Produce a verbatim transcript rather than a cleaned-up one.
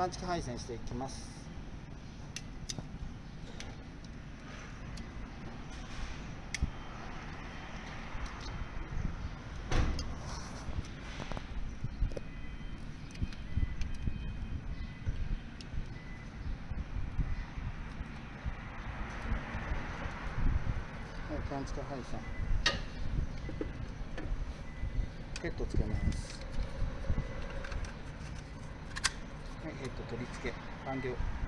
探知機配線していきます。探知機配線ヘッドつけます。はい、ヘッド取り付け完了。